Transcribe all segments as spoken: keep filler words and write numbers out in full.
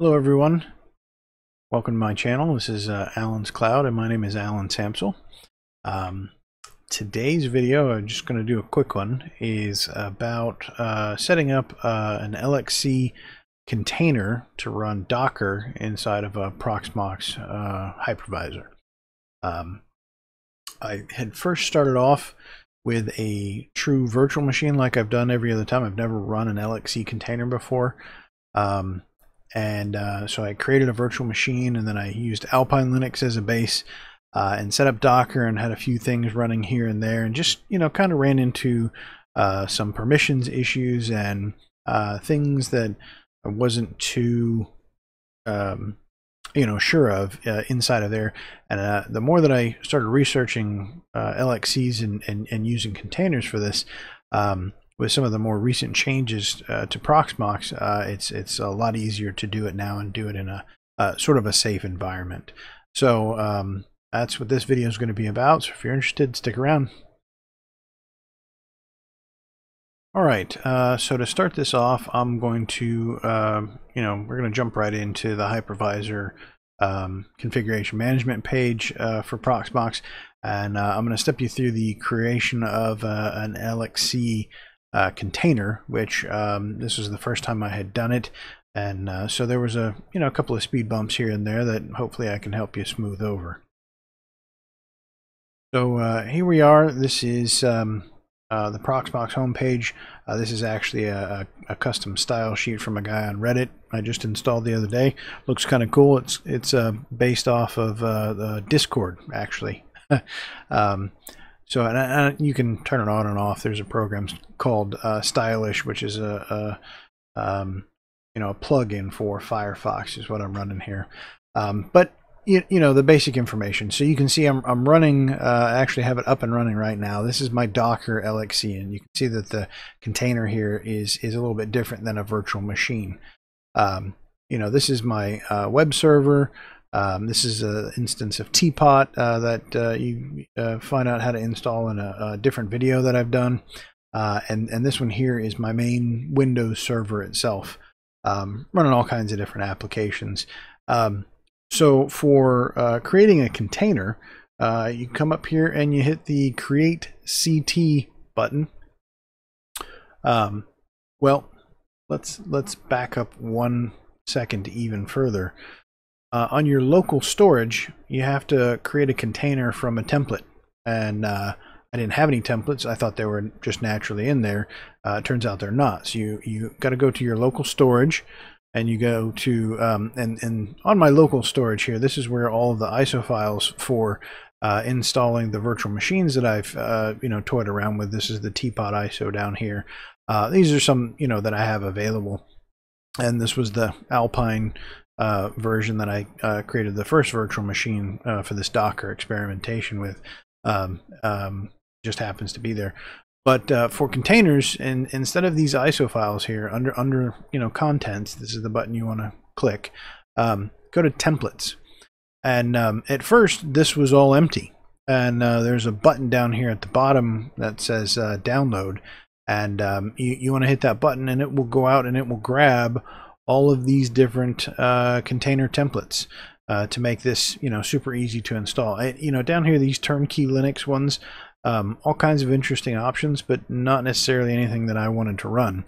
Hello everyone, welcome to my channel. This is uh, Alan's Cloud and my name is Allen Sampsell. Um, today's video, I'm just going to do a quick one, is about uh, setting up uh, an L X C container to run Docker inside of a Proxmox uh, hypervisor. Um, I had first started off with a true virtual machine like I've done every other time. I've never run an L X C container before. Um, and uh, so I created a virtual machine, and then I used Alpine Linux as a base uh, and set up Docker and had a few things running here and there, and just, you know, kind of ran into uh, some permissions issues and uh, things that I wasn't too um, you know sure of uh, inside of there. And uh, the more that I started researching uh, L X Cs and, and, and using containers for this, um, with some of the more recent changes uh, to Proxmox, uh, it's it's a lot easier to do it now and do it in a uh, sort of a safe environment. So um, that's what this video is going to be about. So if you're interested, stick around. All right. Uh, so to start this off, I'm going to uh, you know we're going to jump right into the hypervisor um, configuration management page uh, for Proxmox, and uh, I'm going to step you through the creation of uh, an L X C. Uh, container, which um, this was the first time I had done it, and uh, so there was a you know a couple of speed bumps here and there that hopefully I can help you smooth over. So uh, here we are. This is um, uh, the Proxmox homepage. Uh, this is actually a, a, a custom style sheet from a guy on Reddit I just installed the other day. Looks kind of cool. It's it's uh, based off of uh, the Discord actually. um, So and, and you can turn it on and off. There's a program called uh, Stylish, which is a, a um, you know a plugin for Firefox, is what I'm running here. Um, but you, you know the basic information. So you can see I'm I'm running. Uh, I actually have it up and running right now. This is my Docker L X C, and you can see that the container here is is a little bit different than a virtual machine. Um, you know this is my uh, web server. Um, this is an instance of Teapot uh, that uh, you uh, find out how to install in a, a different video that I've done. Uh, and, and this one here is my main Windows server itself, um, running all kinds of different applications. Um, so for uh, creating a container, uh, you come up here and you hit the Create C T button. Um, well, let's, let's back up one second even further. Uh, on your local storage, you have to create a container from a template, and uh, I didn't have any templates. I thought they were just naturally in there. Uh, it turns out they're not. So you you got to go to your local storage, and you go to um, and and on my local storage here, this is where all of the I S O files for uh, installing the virtual machines that I've uh, you know toyed around with. This is the Teapot I S O down here. Uh, these are some you know that I have available, and this was the Alpine Uh, version that I uh, created the first virtual machine uh, for this Docker experimentation with. Um, um, just happens to be there. But uh, for containers, and instead of these I S O files here, under under you know contents, this is the button you want to click. Um, go to templates, and um, at first this was all empty, and uh, there's a button down here at the bottom that says uh, download, and um, you you want to hit that button, and it will go out and it will grab all of these different uh, container templates uh, to make this, you know, super easy to install. I, you know, down here, these Turnkey Linux ones, um, all kinds of interesting options, but not necessarily anything that I wanted to run.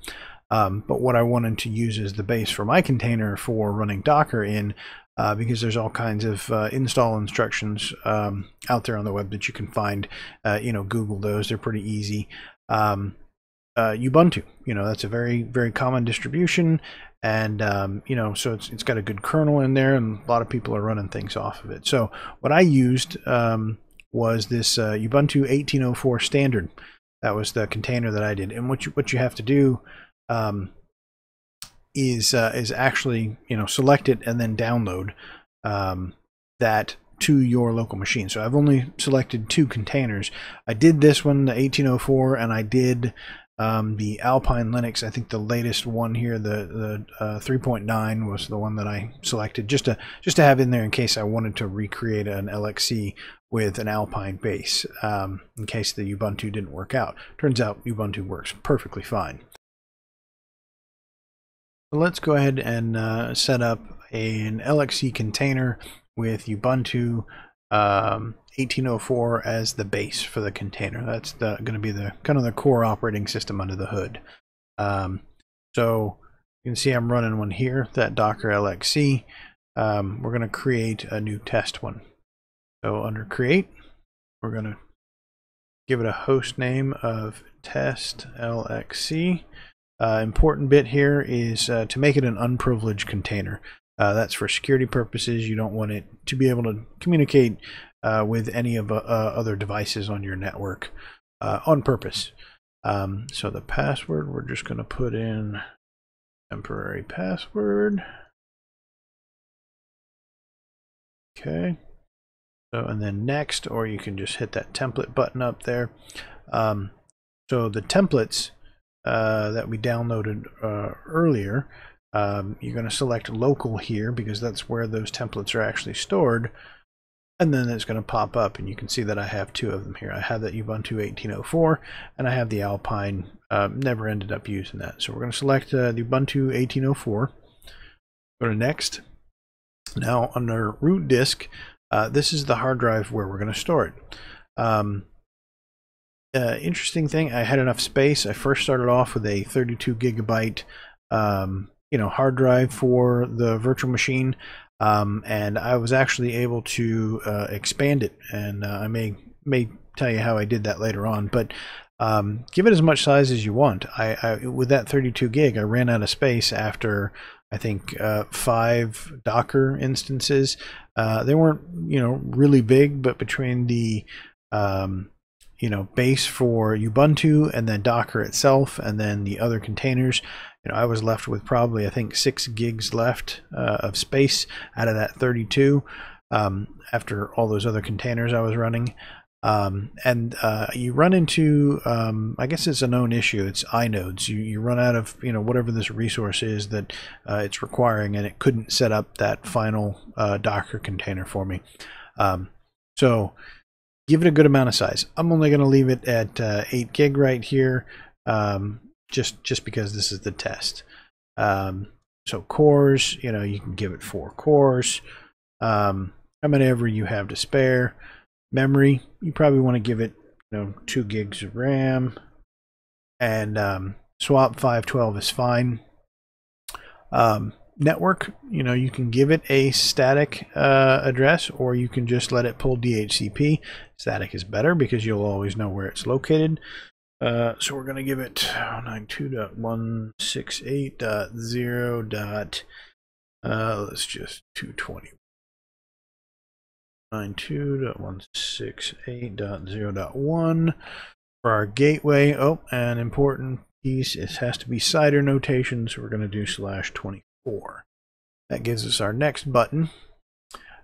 Um, but what I wanted to use as the base for my container for running Docker in, uh, because there's all kinds of uh, install instructions um, out there on the web that you can find. Uh, you know, Google those; they're pretty easy. Um, uh, Ubuntu, you know, that's a very, very common distribution. And um, you know, so it's it's got a good kernel in there, and a lot of people are running things off of it. So what I used um, was this uh, Ubuntu eighteen oh four standard. That was the container that I did. And what you what you have to do um, is uh, is actually you know select it and then download um, that to your local machine. So I've only selected two containers. I did this one, the eighteen oh four, and I did. Um, the Alpine Linux, I think the latest one here, the, the uh, three point nine was the one that I selected just to just to have in there in case I wanted to recreate an L X C with an Alpine base, um, in case the Ubuntu didn't work out. Turns out Ubuntu works perfectly fine. Let's go ahead and uh, set up an L X C container with Ubuntu um, eighteen oh four as the base for the container. That's going to be the kind of the core operating system under the hood. Um, so you can see I'm running one here, that Docker L X C. Um, we're going to create a new test one. So under create, we're going to give it a host name of test L X C. Uh, important bit here is uh, to make it an unprivileged container. Uh, that's for security purposes. You don't want it to be able to communicate uh, with any of uh, other devices on your network uh, on purpose. Um, so the password, we're just going to put in temporary password. Okay. So, and then next, or you can just hit that template button up there. Um, so the templates uh, that we downloaded uh, earlier, um, you're going to select local here because that's where those templates are actually stored. And then it's going to pop up, and you can see that I have two of them here. I have that Ubuntu eighteen oh four, and I have the Alpine. Uh, never ended up using that. So we're going to select uh, the Ubuntu eighteen oh four. Go to next. Now under root disk, Uh, this is the hard drive where we're going to store it. Um, uh, interesting thing, I had enough space. I first started off with a thirty-two gigabyte um, you know, hard drive for the virtual machine, um, and I was actually able to uh, expand it, and uh, I may, may tell you how I did that later on, but um, give it as much size as you want. I, I, with that thirty-two gig, I ran out of space after I think uh, five Docker instances. Uh, they weren't, you know, really big, but between the, um, you know, base for Ubuntu and then Docker itself, and then the other containers, you know, I was left with probably I think six gigs left uh, of space out of that thirty-two. Um, after all those other containers I was running, um, and uh, you run into, um, I guess it's a known issue. It's inodes. You you run out of, you know, whatever this resource is that uh, it's requiring, and it couldn't set up that final uh, Docker container for me. Um, so give it a good amount of size. I'm only going to leave it at uh, eight gig right here, um, just just because this is the test. Um, so cores, you know, you can give it four cores. Um, how many ever you have to spare. Memory, you probably want to give it, you know, two gigs of RAM, and um, swap five twelve is fine. Um, network, you know, you can give it a static uh, address, or you can just let it pull D H C P. Static is better because you'll always know where it's located. Uh, so we're going to give it one ninety-two dot one sixty-eight dot zero. Uh, let's just two twenty. ninety-two dot one sixty-eight dot zero dot one for our gateway. Oh, an important piece, it has to be C I D R notation, so we're going to do slash twenty-four. That gives us our next button.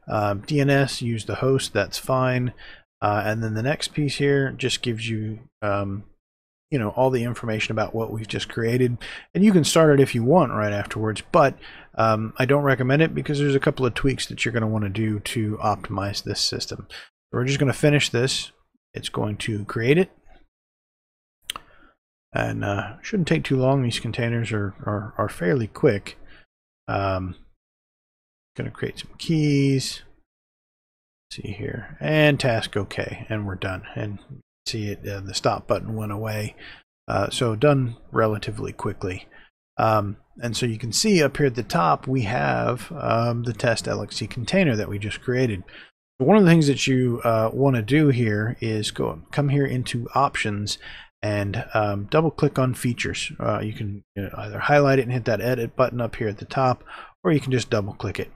Uh, D N S, use the host, that's fine. Uh, and then the next piece here just gives you um, you know, all the information about what we've just created, and you can start it if you want right afterwards, but um, I don't recommend it because there's a couple of tweaks that you're going to want to do to optimize this system. We're just going to finish this. It's going to create it, and uh, shouldn't take too long. These containers are, are, are fairly quick. Um, going to create some keys. Let's see here, and task OK, and we're done. And see it, uh, the stop button went away, uh, so done relatively quickly. Um, and so you can see up here at the top we have um, the test L X C container that we just created. But one of the things that you uh, want to do here is go come here into options and um, double click on features. Uh, you can you know, either highlight it and hit that edit button up here at the top, or you can just double click it.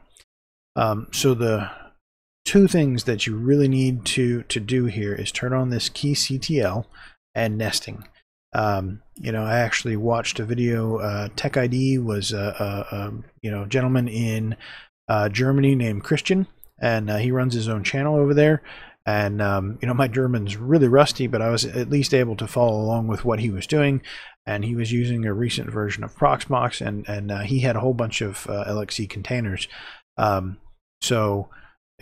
Um, so the two things that you really need to to do here is turn on this key C T L and nesting. Um, you know, I actually watched a video. Uh, Tech I D was a, a, a you know gentleman in uh, Germany named Christian, and uh, he runs his own channel over there. And um, you know, my German's really rusty, but I was at least able to follow along with what he was doing. And he was using a recent version of Proxmox, and and uh, he had a whole bunch of uh, L X C containers. Um, so.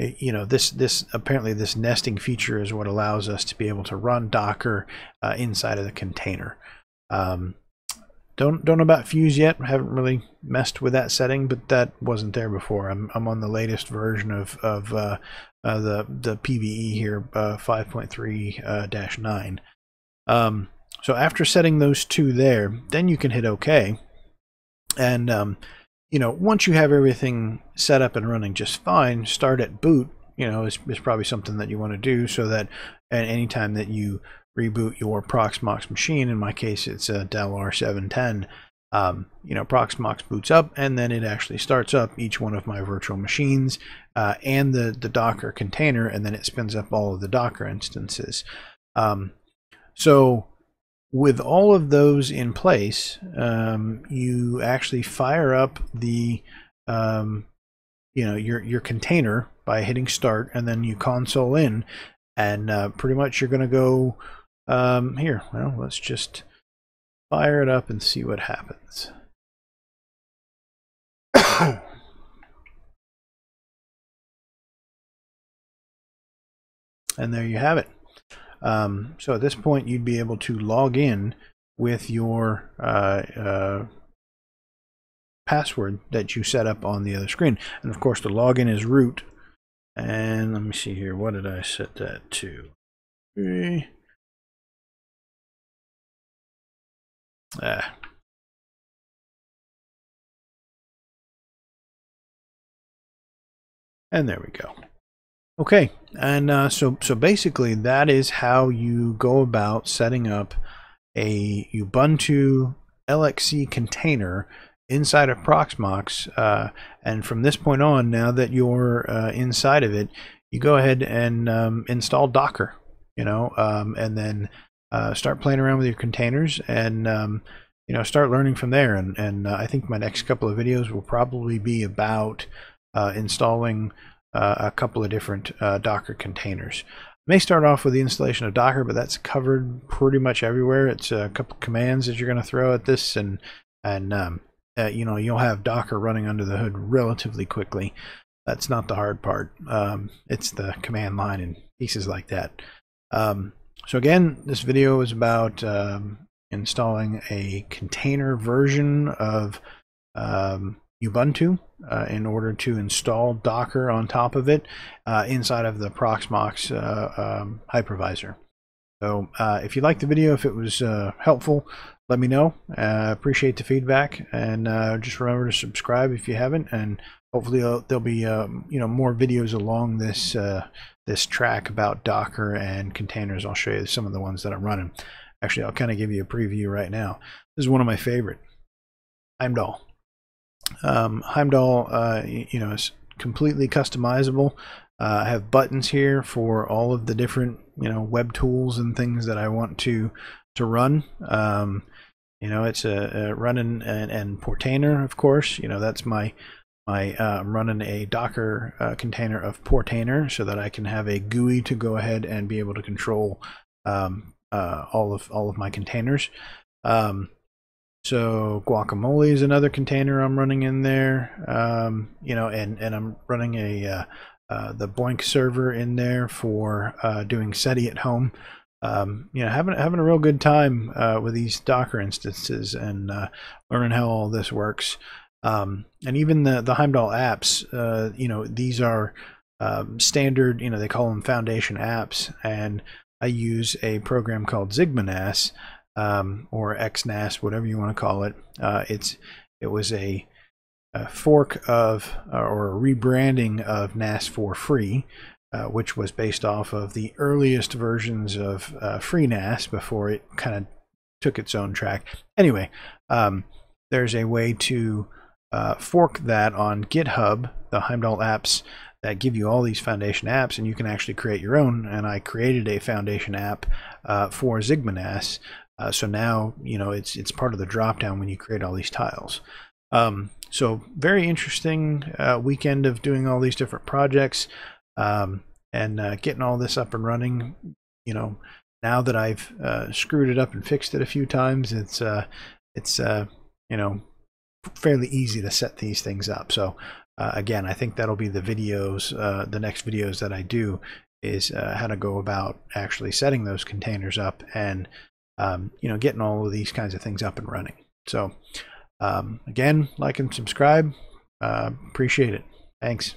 You know, this this apparently this nesting feature is what allows us to be able to run Docker uh, inside of the container. Um, Don't don't know about Fuse yet. Haven't really messed with that setting, but that wasn't there before. I'm I'm on the latest version of of uh, uh, the the P V E here, uh, five point three dash nine. Um, so after setting those two there, then you can hit OK, and um, you know, once you have everything set up and running just fine, start at boot. You know, is is probably something that you want to do so that at any time that you reboot your Proxmox machine, in my case it's a Dell R seven ten, um, you know, Proxmox boots up and then it actually starts up each one of my virtual machines uh, and the, the Docker container, and then it spins up all of the Docker instances. Um, so with all of those in place, um, you actually fire up the, um, you know, your, your container by hitting start, and then you console in, and uh, pretty much you're going to go Um, here, well, let's just fire it up and see what happens. And there you have it. Um, so at this point, you'd be able to log in with your uh, uh, password that you set up on the other screen. And of course, the login is root. And let me see here, what did I set that to? Okay. Ah. And there we go. Okay, and uh, so so basically that is how you go about setting up a Ubuntu L X C container inside of Proxmox, uh, and from this point on, now that you're uh, inside of it, you go ahead and um, install Docker, you know, um, and then Uh, start playing around with your containers, and um, you know, start learning from there. And, and uh, I think my next couple of videos will probably be about uh, installing uh, a couple of different uh, Docker containers. I may start off with the installation of Docker, but that's covered pretty much everywhere. It's a couple of commands that you're going to throw at this, and and um, uh, you know, you'll have Docker running under the hood relatively quickly. That's not the hard part. Um, it's the command line and pieces like that. Um, So again, this video is about um, installing a container version of um, Ubuntu uh, in order to install Docker on top of it uh, inside of the Proxmox uh, um, hypervisor. So uh, if you liked the video, if it was uh, helpful, let me know. Uh, appreciate the feedback, and uh, just remember to subscribe if you haven't, and hopefully there'll be um, you know, more videos along this uh, this track about Docker and containers. I'll show you some of the ones that I'm running. Actually, I'll kind of give you a preview right now. This is one of my favorite, Heimdall. Um, Heimdall, uh, you know, is completely customizable. Uh, I have buttons here for all of the different, you know, web tools and things that I want to to run. Um, you know, it's a, a running and, and Portainer, of course. You know, that's my I am um, running a Docker uh, container of Portainer so that I can have a G U I to go ahead and be able to control um, uh, all of all of my containers. Um, so Guacamole is another container I'm running in there, um, you know, and and I'm running a uh, uh, the blank server in there for uh, doing SETI at home. Um, you know, having having a real good time uh, with these Docker instances and uh, learning how all this works. Um, and even the, the Heimdall apps, uh, you know, these are um, standard, you know, they call them foundation apps, and I use a program called XigmaNAS, um, or XNAS, whatever you want to call it. Uh, it's It was a, a fork of, uh, or a rebranding of N A S for free, uh, which was based off of the earliest versions of uh, FreeNAS before it kind of took its own track. Anyway, um, there's a way to Uh, fork that on GitHub, the Heimdall apps that give you all these foundation apps, and you can actually create your own. And I created a foundation app uh, for XigmaNAS, uh, so now, you know, it's it's part of the dropdown when you create all these tiles. Um, so very interesting uh, weekend of doing all these different projects, um, and uh, getting all this up and running. You know, now that I've uh, screwed it up and fixed it a few times, it's uh, it's uh, you know, fairly easy to set these things up. So uh, again, I think that'll be the videos, uh, the next videos that I do is uh, how to go about actually setting those containers up and um, you know, getting all of these kinds of things up and running. So um, again, like and subscribe. Uh, appreciate it. Thanks.